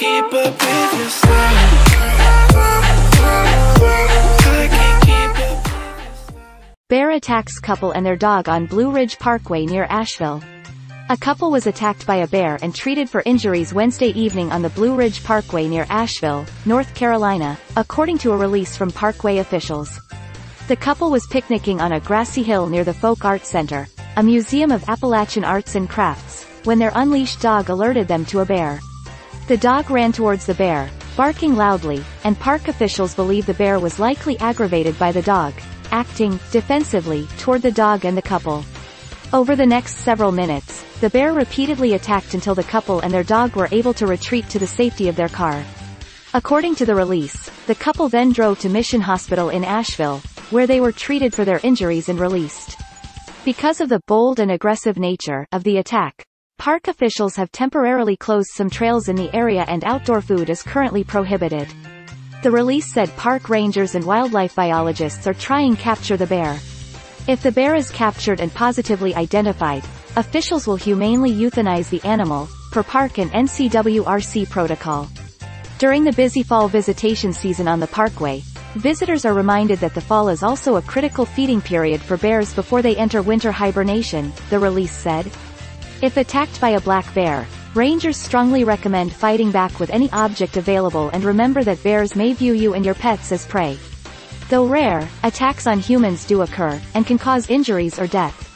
keep up with this life. Bear attacks couple and their dog on Blue Ridge Parkway near Asheville. A couple was attacked by a bear and treated for injuries Wednesday evening on the Blue Ridge Parkway near Asheville, North Carolina, according to a release from Parkway officials. The couple was picnicking on a grassy hill near the Folk Art Center, a museum of Appalachian arts and crafts, when their unleashed dog alerted them to a bear. The dog ran towards the bear, barking loudly, and park officials believe the bear was likely aggravated by the dog, acting defensively toward the dog and the couple. Over the next several minutes, the bear repeatedly attacked until the couple and their dog were able to retreat to the safety of their car. According to the release, the couple then drove to Mission Hospital in Asheville, where they were treated for their injuries and released. Because of the bold and aggressive nature of the attack, park officials have temporarily closed some trails in the area and outdoor food is currently prohibited. The release said park rangers and wildlife biologists are trying to capture the bear. If the bear is captured and positively identified, officials will humanely euthanize the animal, per park and NCWRC protocol. During the busy fall visitation season on the parkway, visitors are reminded that the fall is also a critical feeding period for bears before they enter winter hibernation, the release said. If attacked by a black bear, rangers strongly recommend fighting back with any object available and remember that bears may view you and your pets as prey. Though rare, attacks on humans do occur, and can cause injuries or death.